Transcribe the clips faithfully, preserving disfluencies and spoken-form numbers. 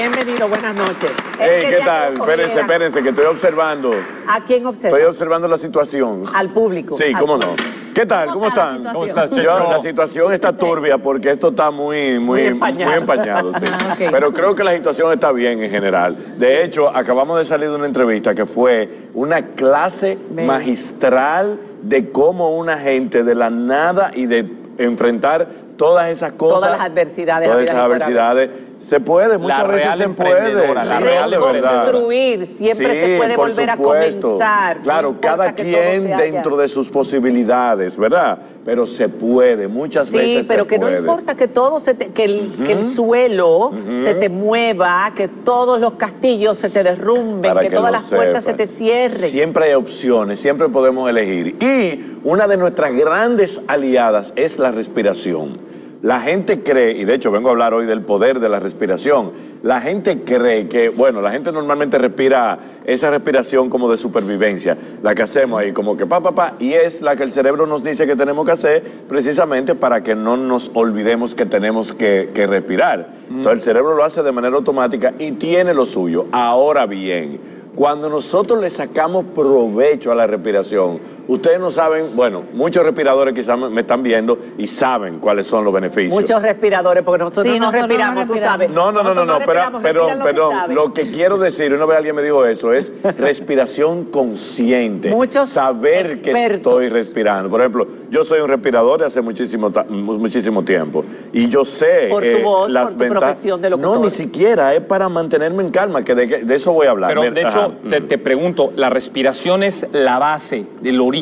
Bienvenido, buenas noches. Hey, ¿qué tal? Espérense, espérense, que estoy observando. ¿A quién observa? Estoy observando la situación. Al público. Sí, cómo no. ¿Qué tal? ¿Cómo, ¿Cómo están? ¿Cómo estás, Checho? Yo, la situación está turbia porque esto está muy, muy, muy empañado. Muy empañado, sí. Ah, okay. Pero creo que la situación está bien en general. De hecho, acabamos de salir de una entrevista que fue una clase Ven. magistral de cómo una gente de la nada y de enfrentar todas esas cosas. Todas las adversidades. Todas esas adversidades. Se puede, muchas veces se puede. La real emprendedora. Construir, siempre se puede volver a comenzar. Claro, cada quien dentro de sus posibilidades, ¿verdad? Pero se puede, muchas veces se puede. Sí, pero que no importa que todo se te, que el, que el suelo se te mueva, que todos los castillos se te derrumben, que todas las puertas se te cierren. Siempre hay opciones, siempre podemos elegir. Y una de nuestras grandes aliadas es la respiración. La gente cree, y de hecho vengo a hablar hoy del poder de la respiración, la gente cree que, bueno, la gente normalmente respira esa respiración como de supervivencia, la que hacemos ahí como que pa, pa, pa, y es la que el cerebro nos dice que tenemos que hacer precisamente para que no nos olvidemos que tenemos que, que respirar. Mm. Entonces el cerebro lo hace de manera automática y tiene lo suyo. Ahora bien, cuando nosotros le sacamos provecho a la respiración, ustedes no saben, bueno, muchos respiradores quizás me están viendo y saben cuáles son los beneficios. Muchos respiradores, porque nosotros sí, no nos nosotros respiramos, no tú sabes. No, no, no, no, no, no pero, pero lo perdón, que lo que quiero decir, una vez alguien me dijo eso, es respiración consciente. Muchos saber expertos. que estoy respirando. Por ejemplo, yo soy un respirador de hace muchísimo, muchísimo tiempo y yo sé por tu voz, eh, las por tu profesión de locutor. No, ni siquiera, es para mantenerme en calma, que de, de eso voy a hablar. Pero, de hecho, Te, te pregunto, la respiración es la base, el origen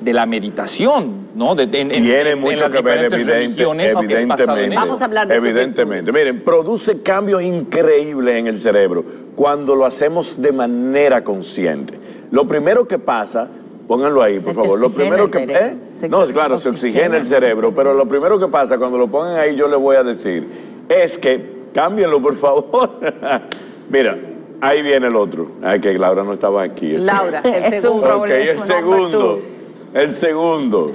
de la meditación, ¿no? De, de, en, Tiene mucho en las que ver, evidente, evidentemente. Vamos a hablar de evidentemente. Miren, produce cambios increíbles en el cerebro cuando lo hacemos de manera consciente. Lo primero que pasa, pónganlo ahí, por favor. Lo primero que ¿eh? no, claro, se oxigena el cerebro, pero lo primero que pasa cuando lo pongan ahí, yo les voy a decir, es que cámbienlo, por favor. Mira. Ahí viene el otro. Ay, que Laura no estaba aquí. Eso. Laura, el segundo. Ok, el segundo. El segundo.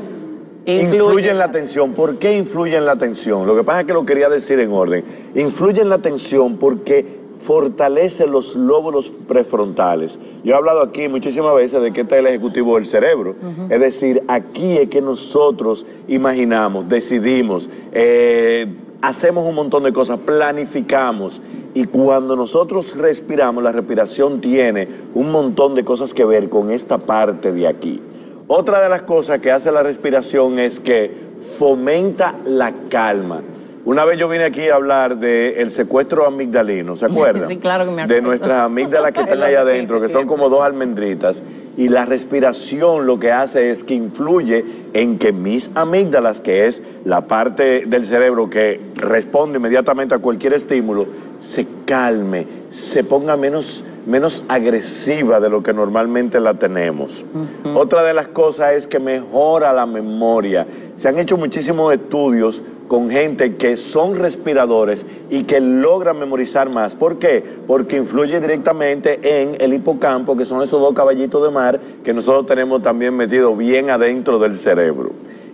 Influye. Influye en la atención. ¿Por qué influye en la atención? Lo que pasa es que lo quería decir en orden. Influye en la atención porque fortalece los lóbulos prefrontales. Yo he hablado aquí muchísimas veces de que está el ejecutivo del cerebro. Uh-huh. Es decir, aquí es que nosotros imaginamos, decidimos, eh, hacemos un montón de cosas, planificamos. Y cuando nosotros respiramos, la respiración tiene un montón de cosas que ver con esta parte de aquí. Otra de las cosas que hace la respiración es que fomenta la calma. Una vez yo vine aquí a hablar del secuestro amigdalino, ¿se acuerdan? Sí, claro que me acuerdo. De nuestras amígdalas que están allá adentro, que son como dos almendritas. Y la respiración lo que hace es que influye en que mis amígdalas, que es la parte del cerebro que responde inmediatamente a cualquier estímulo, se calme, se ponga menos, menos agresiva de lo que normalmente la tenemos. Uh-huh. Otra de las cosas es que mejora la memoria. Se han hecho muchísimos estudios con gente que son respiradores y que logran memorizar más. ¿Por qué? Porque influye directamente en el hipocampo, que son esos dos caballitos de mar que nosotros tenemos también metidos bien adentro del cerebro.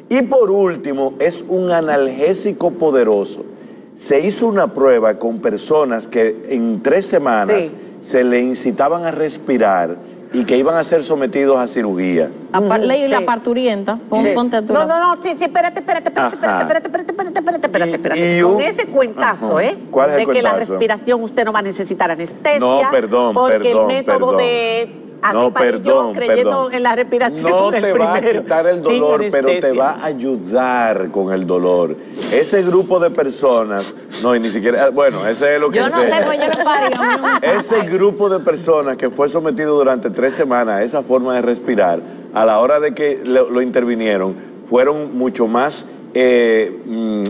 Y por último, es un analgésico poderoso. Se hizo una prueba con personas que en tres semanas sí. se le incitaban a respirar y que iban a ser sometidos a cirugía. A par, ley, sí. La parturienta. Pon, sí. Ponte a tu no, no, no, sí, sí, espérate, espérate, espérate, espérate, espérate, espérate, espérate, espérate, espérate, espérate. Y, y un... Con ese cuentazo, uh-huh. ¿eh? ¿Cuál es el de cuentazo? De que la respiración usted no va a necesitar anestesia. No, perdón, porque perdón, el método perdón. de... No, perdón, perdón. En la respiración no te primero. va a quitar el dolor, pero te va a ayudar con el dolor. Ese grupo de personas, no, y ni siquiera, bueno, ese es lo que yo no sé, pues yo no paro. Ese grupo de personas que fue sometido durante tres semanas a esa forma de respirar, a la hora de que lo, lo intervinieron, fueron mucho más... Eh, mm,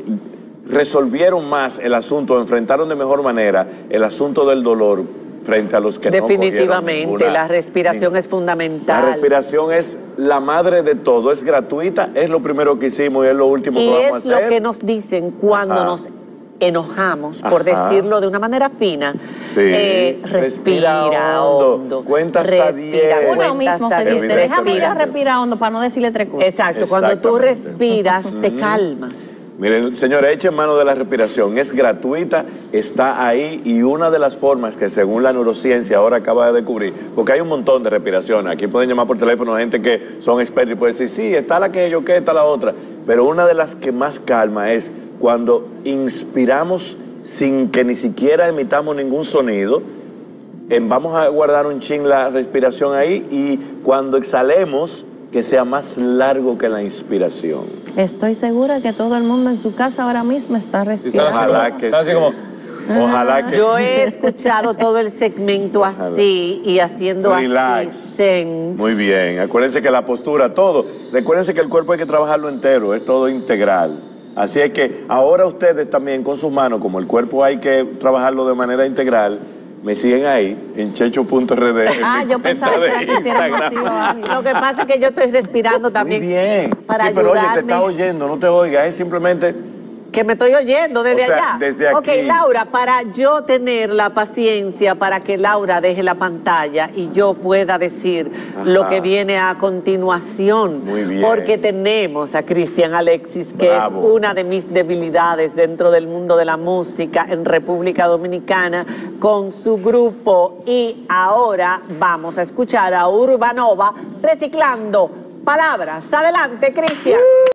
resolvieron más el asunto, enfrentaron de mejor manera el asunto del dolor, frente a los que no cogieron ninguna. Definitivamente, la respiración es fundamental. La respiración es la madre de todo, es gratuita, es lo primero que hicimos y es lo último que vamos a hacer. Y es lo que nos dicen cuando Ajá. nos enojamos, Ajá. por decirlo de una manera fina. Sí. Eh, respira, respira hondo, hondo, cuenta hasta diez. Uno mismo se dice, déjame ir a respirar hondo para no decirle tres cosas. Exacto, cuando tú respiras te calmas. Miren, señores, echen mano de la respiración. Es gratuita, está ahí, y una de las formas que según la neurociencia ahora acaba de descubrir, porque hay un montón de respiraciones, aquí pueden llamar por teléfono a gente que son expertos y pueden decir, sí, está la que yo que, está la otra, pero una de las que más calma es cuando inspiramos sin que ni siquiera emitamos ningún sonido. Vamos a guardar un chin la respiración ahí, y cuando exhalemos, que sea más largo que la inspiración. Estoy segura que todo el mundo en su casa ahora mismo está respirando. Ojalá que, así como, ojalá que yo sí. he escuchado todo el segmento así y haciendo Relax. así. Zen. Muy bien. Acuérdense que la postura, todo. Recuérdense que el cuerpo hay que trabajarlo entero, es todo integral. Así es que ahora ustedes también con sus manos, como el cuerpo hay que trabajarlo de manera integral, me siguen ahí, en checho punto r d. Ah, yo pensaba que era Instagram. Lo que pasa es que yo estoy respirando también. Muy bien. Para sí, pero ayudarme. Oye, te está oyendo, no te oigas, es simplemente... Que me estoy oyendo desde o sea, allá. Desde aquí. Ok, Laura, para yo tener la paciencia para que Laura deje la pantalla y yo pueda decir Ajá. lo que viene a continuación. Muy bien. Porque tenemos a Cristian Alexis, que Bravo. es una de mis debilidades dentro del mundo de la música en República Dominicana, con su grupo. Y ahora vamos a escuchar a Urbanova reciclando palabras. Adelante, Cristian. Uh.